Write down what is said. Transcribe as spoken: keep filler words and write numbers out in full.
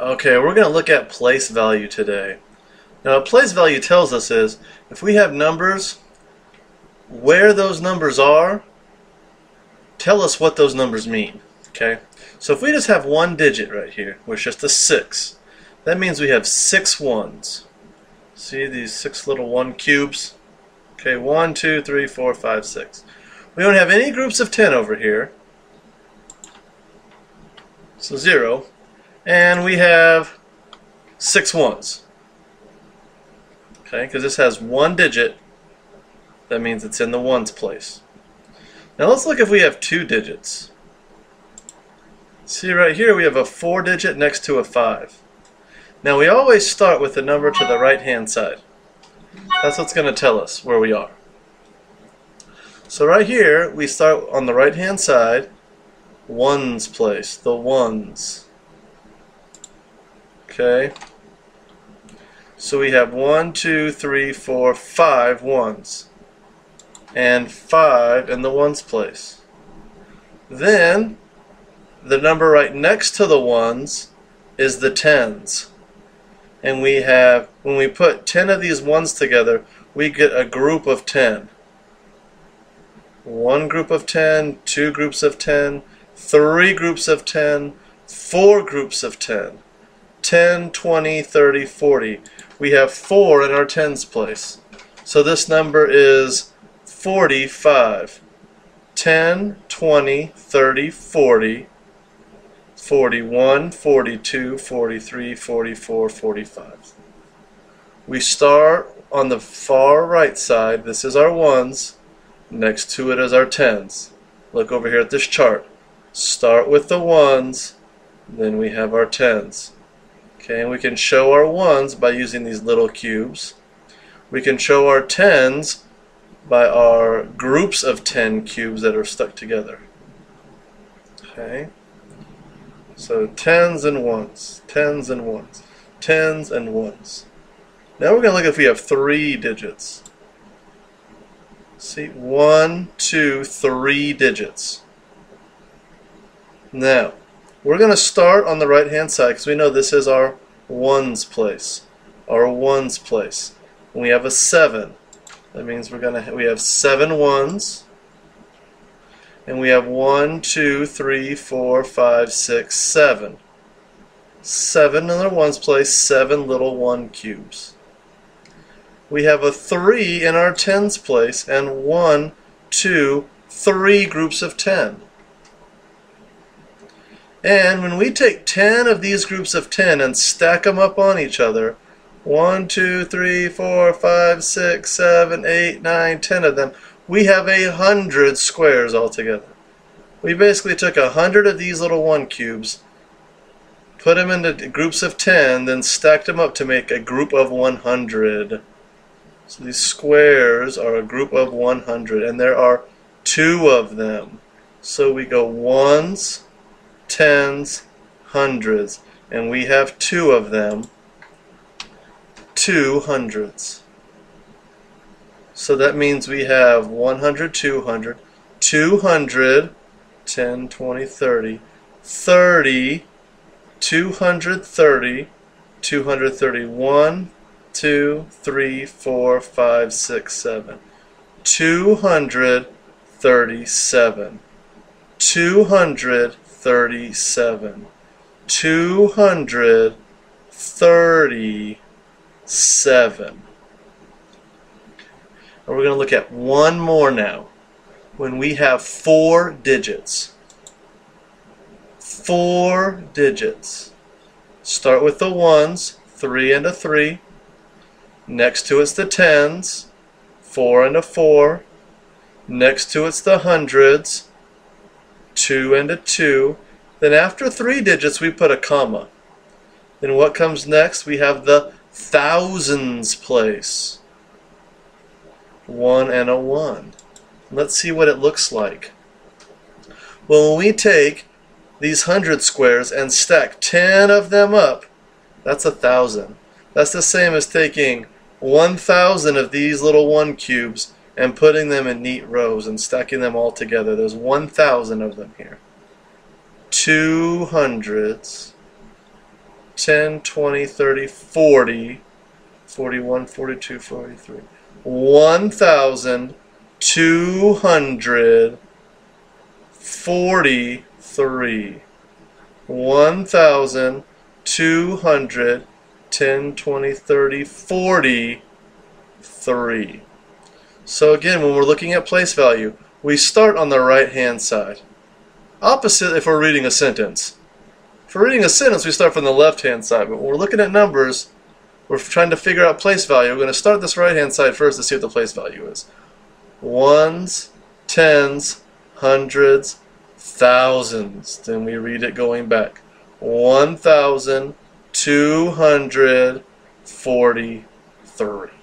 Okay, we're going to look at place value today. Now what place value tells us is if we have numbers, where those numbers are tell us what those numbers mean. Okay, so if we just have one digit right here, which is just a six, that means we have six ones. See these six little one cubes? Okay, one, two, three, four, five, six. We don't have any groups of ten over here, so zero. And we have six ones. Okay, because this has one digit, that means it's in the ones place. Now let's look if we have two digits. See right here we have a four digit next to a five. Now we always start with the number to the right hand side. That's what's going to tell us where we are. So right here we start on the right hand side, ones place, the ones. Okay, so we have one, two, three, four, five ones, and five in the ones place. Then the number right next to the ones is the tens, and we have, when we put ten of these ones together, we get a group of ten. One group of ten, two groups of ten, three groups of ten, four groups of ten. ten, twenty, thirty, forty. We have four in our tens place. So this number is forty-five. ten, twenty, thirty, forty, forty-one, forty-two, forty-three, forty-four, forty-five. We start on the far right side. This is our ones. Next to it is our tens. Look over here at this chart. Start with the ones, then we have our tens. Okay, and we can show our ones by using these little cubes. We can show our tens by our groups of ten cubes that are stuck together. Okay, so tens and ones, tens and ones, tens and ones. Now we're going to look if we have three digits. See, one, two, three digits. Now, we're going to start on the right hand side because we know this is our ones place. Our ones place. And we have a seven. That means we're going to we have seven ones. And we have one, two, three, four, five, six, seven. Seven in the ones place, seven little one cubes. We have a three in our tens place and one, two, three groups of ten. And when we take ten of these groups of ten and stack them up on each other, one, two, three, four, five, six, seven, eight, nine, ten of them, we have a hundred squares altogether. We basically took a hundred of these little one cubes, put them into groups of ten, then stacked them up to make a group of one hundred. So these squares are a group of one hundred, and there are two of them. So we go ones, tens, hundreds, and we have two of them, two hundreds. So that means we have one hundred, two hundred, two hundred, ten, twenty, thirty, thirty, two hundred thirty, two hundred thirty-one, two, three, four, five, six, seven, two hundred thirty-seven, two hundred thirty-seven, two hundred thirty-seven. And we're going to look at one more now. When we have four digits, four digits. Start with the ones, three and a three. Next to it's the tens, four and a four. Next to it's the hundreds, two and a two. Then after three digits we put a comma. Then what comes next? We have the thousands place. One and a one. Let's see what it looks like. Well, when we take these hundred squares and stack ten of them up, that's a thousand. That's the same as taking one thousand of these little one cubes and putting them in neat rows and stacking them all together. There's one thousand of them here. Two hundreds, ten, twenty, thirty, forty, forty-one, forty-two, forty-three, one thousand two hundred forty-three, one thousand two hundred, ten, twenty, thirty, forty-three. So again, when we're looking at place value, we start on the right-hand side. Opposite if we're reading a sentence. If we're reading a sentence, we start from the left-hand side. But when we're looking at numbers, we're trying to figure out place value. We're going to start this right-hand side first to see what the place value is. Ones, tens, hundreds, thousands. Then we read it going back. one thousand two hundred forty-three.